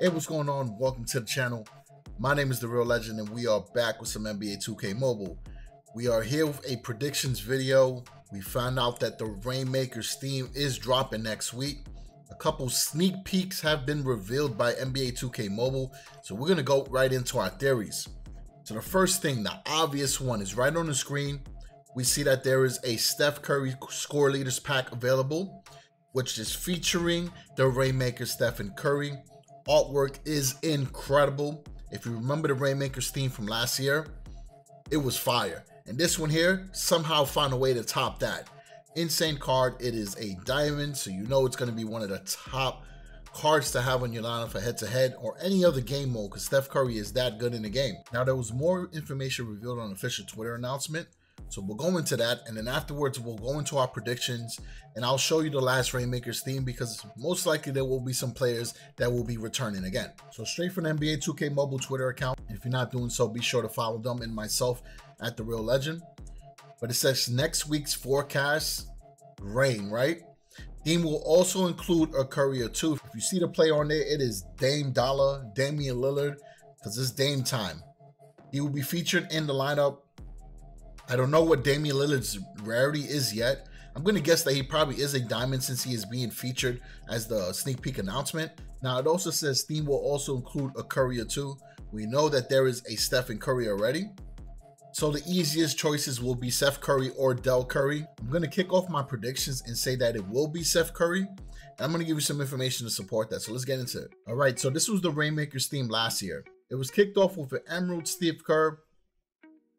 Hey, what's going on? Welcome to the channel. My name is The Real Legend and we are back with some NBA 2K Mobile. We are here with a predictions video. We found out that the Rainmakers theme is dropping next week. A couple sneak peeks have been revealed by NBA 2K Mobile, so we're gonna go right into our theories. So the first thing, the obvious one, is right on the screen. We see that there is a Steph Curry Score Leaders pack available, which is featuring the Rainmaker Stephen Curry. Artwork is incredible. If you remember the Rainmakers theme from last year, it was fire. And this one here somehow found a way to top that. Insane card. It is a diamond, so you know it's going to be one of the top cards to have on your lineup for head-to-head or any other game mode, because Steph Curry is that good in the game. Now, there was more information revealed on official Twitter announcement, so we'll go into that, and then afterwards we'll go into our predictions and I'll show you the last Rainmakers theme, because most likely there will be some players that will be returning again. So straight from the NBA 2K Mobile Twitter account. If you're not doing so, be sure to follow them and myself at The Real Legend. But it says next week's forecast, rain, right? Theme will also include a Curry or two. If you see the player on there, it is Dame Dollar, Damian Lillard, because it's Dame time. He will be featured in the lineup. I don't know what Damian Lillard's rarity is yet. I'm going to guess that he probably is a diamond, since he is being featured as the sneak peek announcement. Now, it also says theme will also include a Curry or two. We know that there is a Stephen Curry already, so the easiest choices will be Seth Curry or Dell Curry. I'm going to kick off my predictions and say that it will be Seth Curry, and I'm going to give you some information to support that. So let's get into it. All right, so this was the Rainmakers theme last year. It was kicked off with an Emerald Steve Kerr,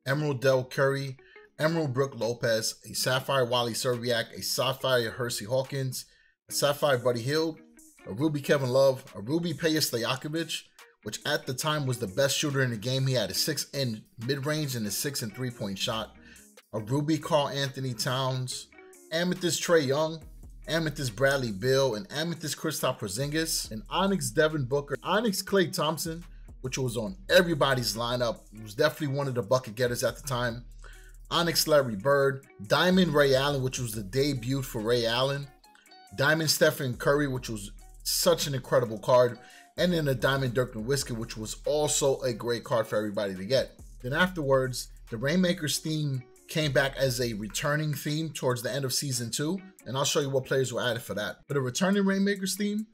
Emerald Dell Curry, Emerald Brooke Lopez, a Sapphire Wally Serbiac, a Sapphire Hersey Hawkins, a Sapphire Buddy Hill, a Ruby Kevin Love, a Ruby Peja Stojakovic, which at the time was the best shooter in the game. He had a 6 in mid-range and a 6 and 3-point shot. A Ruby Carl Anthony Towns, Amethyst Trey Young, Amethyst Bradley Bill, and Amethyst Christoph Porzingis, and Onyx Devin Booker, Onyx Klay Thompson, which was on everybody's lineup. He was definitely one of the bucket getters at the time. Onyx Larry Bird, Diamond Ray Allen, which was the debut for Ray Allen, Diamond Stephen Curry, which was such an incredible card, and then a Diamond Dirk Nowitzki, which was also a great card for everybody to get. Then afterwards, the Rainmakers theme came back as a returning theme towards the end of season 2, and I'll show you what players were added for that. For the returning Rainmakers theme,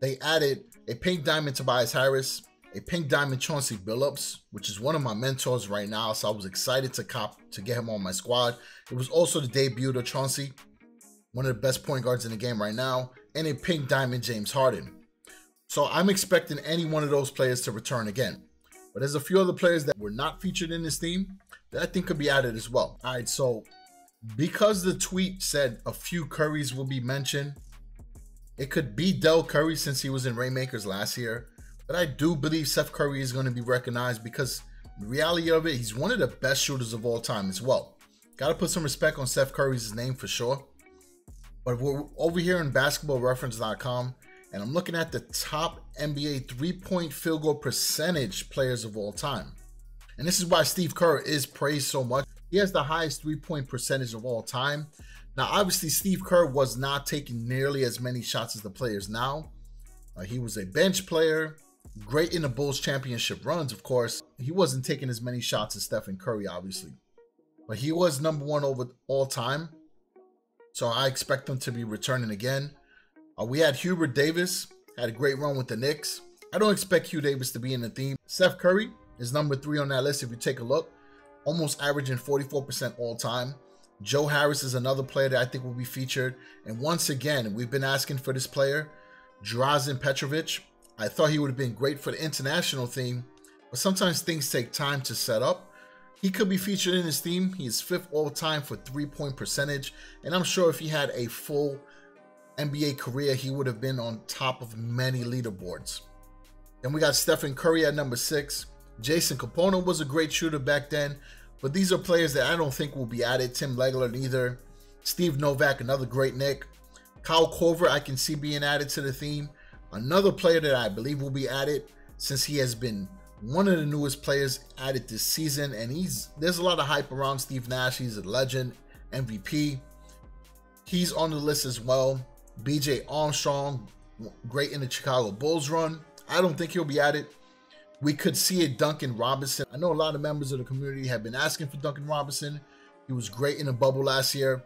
they added a pink diamond Tobias Harris, a pink diamond Chauncey Billups, which is one of my mentors right now, so I was excited to get him on my squad. It was also the debut of Chauncey, one of the best point guards in the game right now, and a pink diamond James Harden. So I'm expecting any one of those players to return again. But there's a few other players that were not featured in this theme that I think could be added as well. All right, so because the tweet said a few Currys will be mentioned, it could be Dell Curry, since he was in Rainmakers last year. But I do believe Seth Curry is going to be recognized, because the reality of it, he's one of the best shooters of all time as well. Got to put some respect on Seth Curry's name for sure. But we're over here in basketballreference.com, and I'm looking at the top NBA three-point field goal percentage players of all time. And this is why Steve Kerr is praised so much. He has the highest three-point percentage of all time. Now, obviously, Steve Kerr was not taking nearly as many shots as the players now. He was a bench player, great in the Bulls championship runs, of course. He wasn't taking as many shots as Stephen Curry, obviously. But he was #1 over all time. So I expect him to be returning again. We had Hubert Davis, had a great run with the Knicks. I don't expect Hugh Davis to be in the theme. Steph Curry is #3 on that list if you take a look, almost averaging 44% all time. Joe Harris is another player that I think will be featured. And once again, we've been asking for this player, Drazen Petrovic. I thought he would have been great for the international theme, but sometimes things take time to set up. He could be featured in this theme. He is 5th all time for three-point percentage. And I'm sure if he had a full NBA career, he would have been on top of many leaderboards. Then we got Stephen Curry at #6. Jason Kapono was a great shooter back then, but these are players that I don't think will be added. Tim Legler neither. Steve Novak, another great Knick. Kyle Korver, I can see being added to the theme. Another player that I believe will be added, since he has been one of the newest players added this season, and there's a lot of hype around Steve Nash. He's a legend, MVP. He's on the list as well. BJ Armstrong, great in the Chicago Bulls run. I don't think he'll be at it. We could see a Duncan Robinson. I know a lot of members of the community have been asking for Duncan Robinson. He was great in the bubble last year.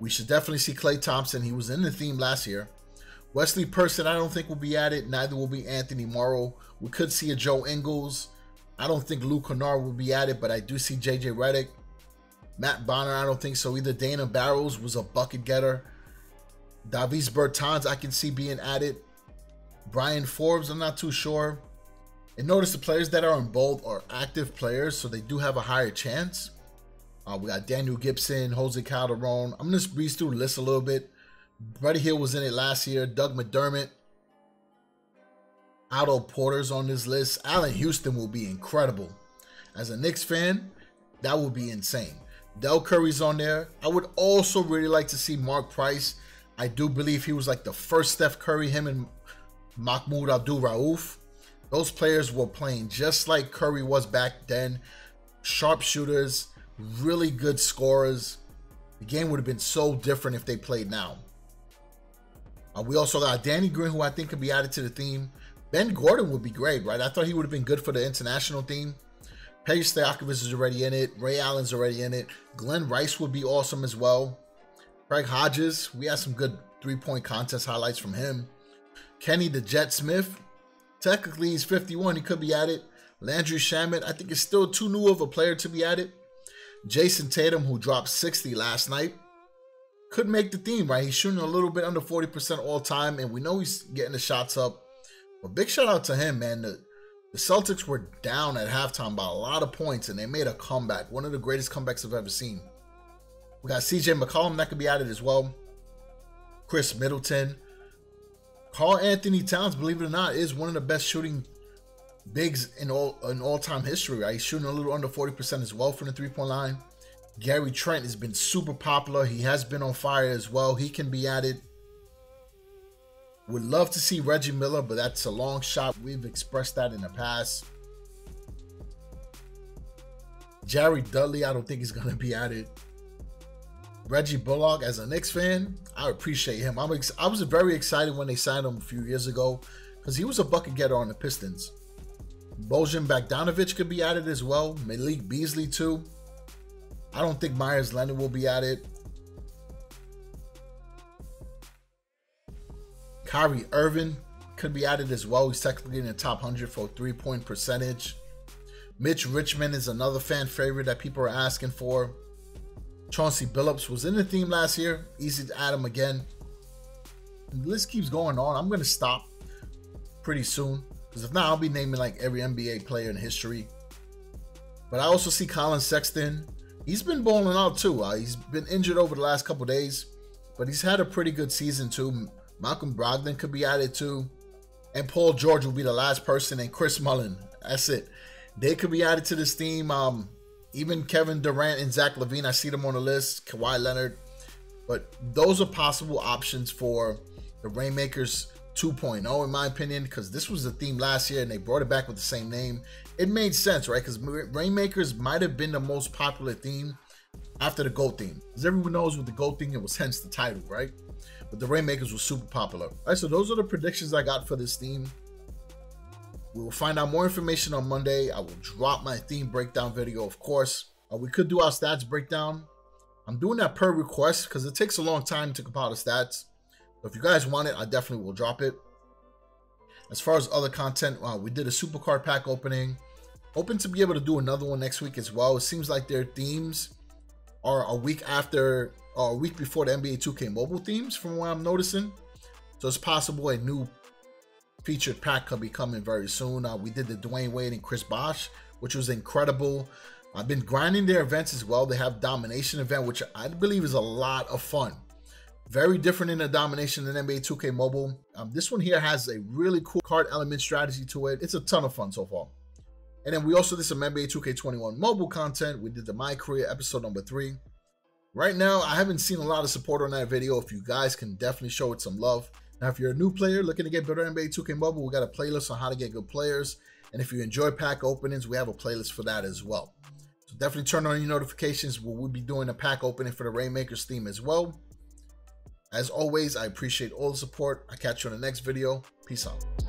We should definitely see Klay Thompson. He was in the theme last year. Wesley Person, I don't think will be at it. Neither will be Anthony Morrow. We could see a Joe Ingles. I don't think Luke Kennard will be at it, but I do see JJ Redick. Matt Bonner, I don't think so either. Dana Barrows was a bucket getter. Davis Bertans, I can see being at it. Brian Forbes, I'm not too sure. And notice the players that are in bold are active players, so they do have a higher chance. We got Daniel Gibson, Jose Calderon. I'm going to breeze through the list a little bit. Buddy Hill was in it last year. Doug McDermott. Otto Porter's on this list. Allen Houston will be incredible. As a Knicks fan, that will be insane. Dell Curry's on there. I would also really like to see Mark Price. I do believe he was like the first Steph Curry, him and Mahmoud Abdul-Rauf. Those players were playing just like Curry was back then. Sharpshooters, really good scorers. The game would have been so different if they played now. We also got Danny Green, who I think could be added to the team. Ben Gordon would be great, right? I thought he would have been good for the international team. Peja Stojakovic is already in it. Ray Allen's already in it. Glenn Rice would be awesome as well. Craig Hodges, we had some good three-point contest highlights from him. Kenny the Jet Smith, technically he's 51. He could be at it. Landry Shamet, I think it's still too new of a player to be at it. Jason Tatum, who dropped 60 last night, could make the team, right? He's shooting a little bit under 40% all time, and we know he's getting the shots up. But big shout out to him, man. The Celtics were down at halftime by a lot of points, and they made a comeback. One of the greatest comebacks I've ever seen. We got CJ McCollum that could be at it as well. Chris Middleton. Carl Anthony Towns, believe it or not, is one of the best shooting bigs in all-time history, right? He's shooting a little under 40% as well from the three-point line. Gary Trent has been super popular. He has been on fire as well. He can be at it. Would love to see Reggie Miller, but that's a long shot. We've expressed that in the past. Jerry Dudley, I don't think he's going to be at it. Reggie Bullock, as a Knicks fan, I appreciate him. I was very excited when they signed him a few years ago because he was a bucket getter on the Pistons. Bojan Bogdanovic could be at it as well. Malik Beasley, too. I don't think Myers Leonard will be at it. Kyrie Irving could be added as well. He's technically in the top 100 for three-point percentage. Mitch Richmond is another fan favorite that people are asking for. Chauncey Billups was in the theme last year. Easy to add him again. And the list keeps going on. I'm going to stop pretty soon, because if not, I'll be naming like every NBA player in history. But I also see Colin Sexton. He's been balling out too. He's been injured over the last couple days, but he's had a pretty good season too. Malcolm Brogdon could be added too. And Paul George will be the last person. And Chris Mullin. That's it. They could be added to this team. Even Kevin Durant and Zach LaVine, I see them on the list. Kawhi Leonard. But those are possible options for the Rainmakers 2.0, in my opinion, because this was the theme last year and they brought it back with the same name. It made sense, right? Because Rainmakers might have been the most popular theme after the GOAT theme. Because everyone knows with the GOAT theme, it was hence the title, right? But the Rainmakers were super popular. All right, so those are the predictions I got for this theme. We will find out more information on Monday. I will drop my theme breakdown video, of course. We could do our stats breakdown. I'm doing that per request because it takes a long time to compile the stats. So if you guys want it, I definitely will drop it. As far as other content, we did a Supercard pack opening. Hoping to be able to do another one next week as well. It seems like their themes are a week after, or a week before the NBA 2K Mobile themes, from what I'm noticing. So it's possible a new featured pack could be coming very soon. We did the Dwayne Wade and Chris Bosh, which was incredible. I've been grinding their events as well. They have Domination event, which I believe is a lot of fun. Very different in the Domination than NBA 2K Mobile. This one here has a really cool card element strategy to it. It's a ton of fun so far. And then we also did some NBA 2K21 mobile content. We did the My Career episode number 3. Right now, I haven't seen a lot of support on that video. If you guys can definitely show it some love. Now, if you're a new player looking to get better NBA 2K Mobile, we got a playlist on how to get good players. And if you enjoy pack openings, we have a playlist for that as well. So definitely turn on your notifications. We'll be doing a pack opening for the Rainmakers theme as well. As always, I appreciate all the support. I'll catch you in the next video. Peace out.